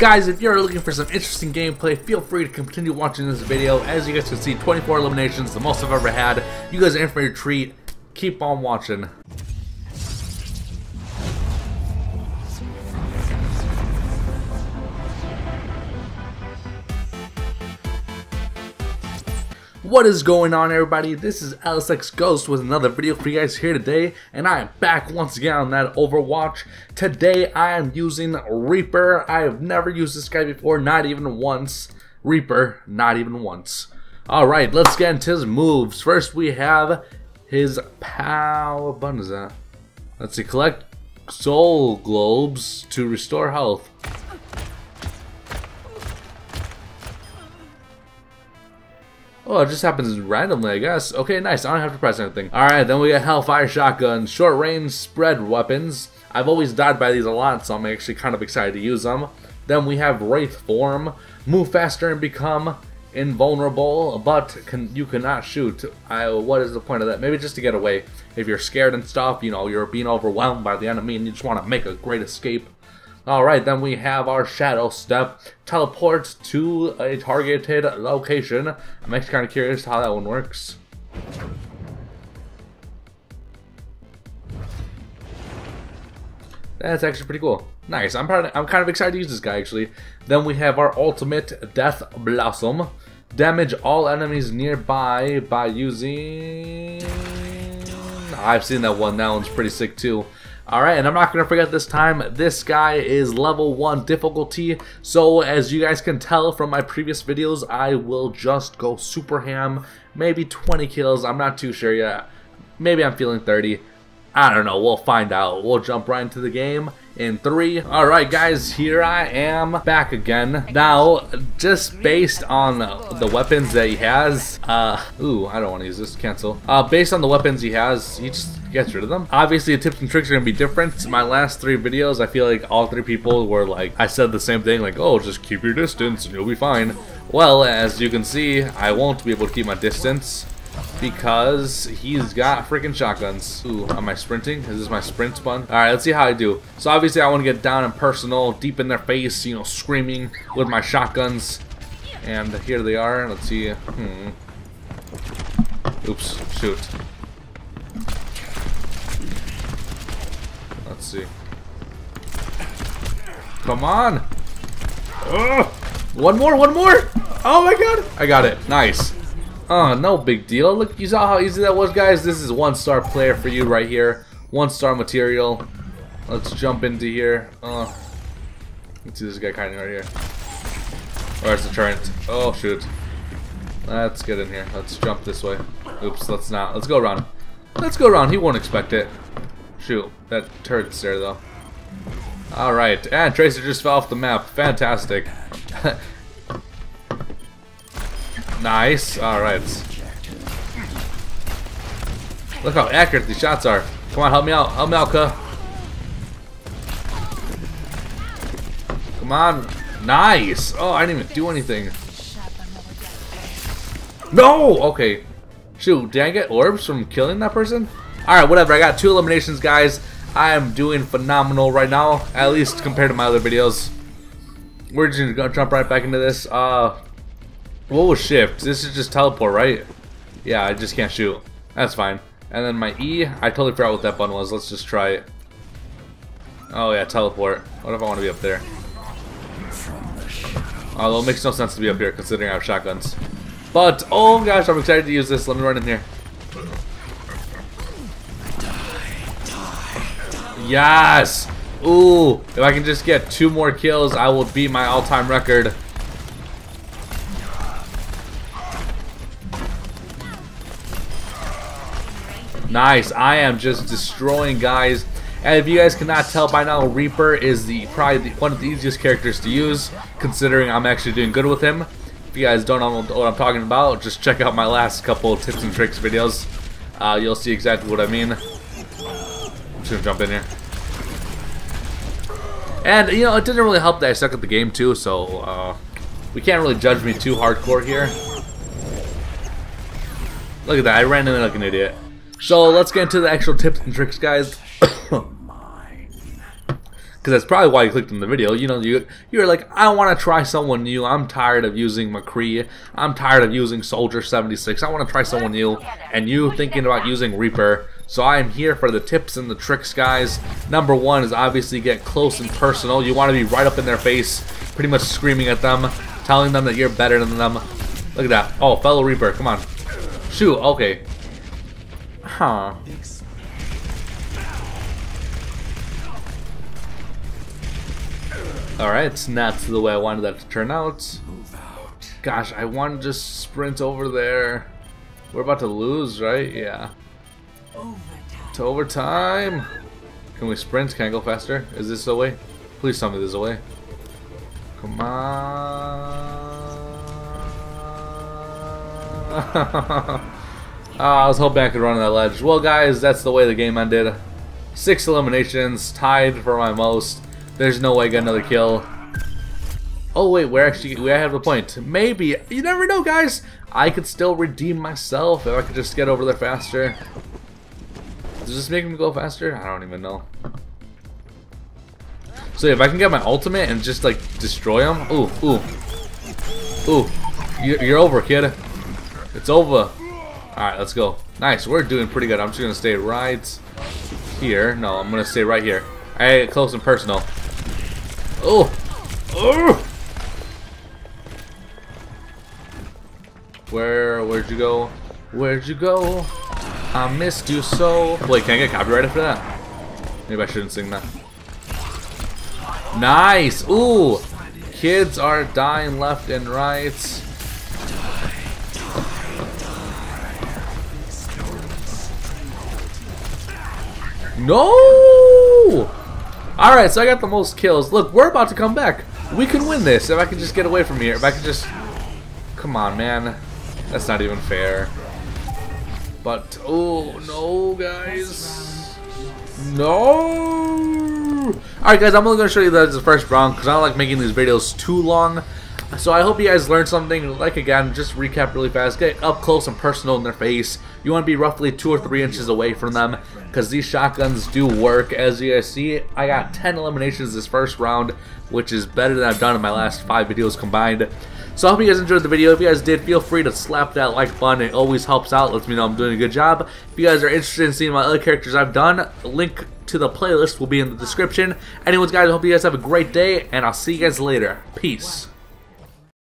Guys, if you're looking for some interesting gameplay, feel free to continue watching this video. As you guys can see, 24 eliminations, the most I've ever had. You guys are in for your treat. Keep on watching. What is going on, everybody? This is LSX Ghost with another video for you guys here today, and I am back once again on that Overwatch. Today I am using Reaper. I have never used this guy before, not even once. Reaper, not even once. Alright, let's get into his moves. First we have his power. What button is that? Let's see, collect soul globes to restore health. Oh, it just happens randomly, I guess. Okay, nice. I don't have to press anything. Alright, then we got Hellfire Shotguns. Short range spread weapons. I've always died by these a lot, so I'm actually kind of excited to use them. Then we have Wraith Form. Move faster and become invulnerable, but you cannot shoot. What is the point of that? Maybe just to get away. If you're scared and stuff, you know, you're being overwhelmed by the enemy and you just want to make a great escape. Alright, then we have our Shadow Step. Teleports to a targeted location. I'm actually kind of curious how that one works. That's actually pretty cool. Nice. I'm kind of excited to use this guy, actually. Then we have our ultimate, Death Blossom. Damage all enemies nearby by using... I've seen that one. That one's pretty sick, too. Alright, and I'm not going to forget this time, this guy is level 1 difficulty, so as you guys can tell from my previous videos, I will just go super ham, maybe 20 kills, I'm not too sure yet, maybe I'm feeling 30, I don't know, we'll find out, we'll jump right into the game in 3. Alright guys, here I am back again. Now, just based on the weapons that he has, ooh, I don't want to use this, cancel. Based on the weapons he has, he just gets rid of them. Obviously, the tips and tricks are gonna be different. My last 3 videos, I feel like all 3 people were like, I said the same thing, like, oh, just keep your distance and you'll be fine. Well, as you can see, I won't be able to keep my distance because he's got freaking shotguns. Ooh, am I sprinting? Is this my sprint button? Alright, let's see how I do. So obviously I want to get down and personal, deep in their face, you know, screaming with my shotguns. And here they are. Let's see. Oops, shoot. Let's see. Come on! Ugh! One more, one more! Oh my god! I got it. Nice. No big deal. Look, you saw how easy that was, guys? This is 1-star player for you right here. 1-star material. Let's jump into here. Let's see this guy kind of right here. Where's the turret? Oh, shoot. Let's get in here. Let's jump this way. Oops, let's not. Let's go around. Let's go around. He won't expect it. Shoot. That turret's there, though. Alright. And Tracer just fell off the map. Fantastic. Nice. Alright. Look how accurate these shots are. Come on, help me out. Help me out, cuh. Come on. Nice. Oh, I didn't even do anything. No! Okay. Shoot, did I get orbs from killing that person? Alright, whatever. I got 2 eliminations, guys. I am doing phenomenal right now. At least compared to my other videos. We're just gonna jump right back into this. What was shift? This is just teleport, right? Yeah, I just can't shoot. That's fine. And then my E, I totally forgot what that button was. Let's just try it. Oh yeah, teleport. What if I want to be up there? Although it makes no sense to be up here considering I have shotguns. But, oh gosh, I'm excited to use this. Let me run in here. Yes! Ooh, if I can just get 2 more kills, I will beat my all-time record. Nice, I am just destroying guys, and if you guys cannot tell by now, Reaper is probably one of the easiest characters to use, considering I'm actually doing good with him. If you guys don't know what I'm talking about, just check out my last couple of tips and tricks videos. You'll see exactly what I mean. I'm just gonna jump in here. And, you know, it didn't really help that I suck at the game too, so we can't really judge me too hardcore here. Look at that, I ran in like an idiot. So let's get into the actual tips and tricks, guys. because that's probably why you clicked on the video. You know, you're like, I want to try someone new. I'm tired of using McCree. I'm tired of using Soldier 76. I want to try someone new, and you thinking about using Reaper. So I am here for the tips and the tricks, guys. Number one is obviously get close and personal. You want to be right up in their face, pretty much screaming at them, telling them that you're better than them. Look at that. Oh, fellow Reaper, come on. Shoot, okay. Huh. Alright, it's not the way I wanted that to turn out. Gosh, I want to just sprint over there. We're about to lose, right? Yeah. To overtime. Can we sprint? Can I go faster? Is this the way? Please tell me this is the way. Come on. I was hoping I could run on that ledge. Well, guys, that's the way the game ended. 6 eliminations, tied for my most. There's no way I got another kill. Oh wait, we have a point. Maybe, you never know, guys. I could still redeem myself if I could just get over there faster. Does this make me go faster? I don't even know. So if I can get my ultimate and just like destroy him, ooh, ooh, ooh, you're over, kid. It's over. All right, let's go. Nice, we're doing pretty good. I'm just gonna stay right here. No, I'm gonna stay right here. All right, close and personal. Oh, oh. Where'd you go? Where'd you go? I missed you so. Wait, can I get copyrighted for that? Maybe I shouldn't sing that. Nice. Ooh, kids are dying left and right. No. All right, so I got the most kills. Look, we're about to come back. We can win this if I can just get away from here. If I can just, come on, man. That's not even fair. But oh no, guys, no. All right, guys, I'm only gonna show you that it's the first round because I don't like making these videos too long. So I hope you guys learned something. Like again, just recap really fast. Get up close and personal in their face. You want to be roughly 2 or 3 inches away from them because these shotguns do work. As you guys see, I got 10 eliminations this first round, which is better than I've done in my last 5 videos combined. So I hope you guys enjoyed the video. If you guys did, feel free to slap that like button. It always helps out. Lets me know I'm doing a good job. If you guys are interested in seeing my other characters I've done, link to the playlist will be in the description. Anyways, guys, I hope you guys have a great day, and I'll see you guys later. Peace.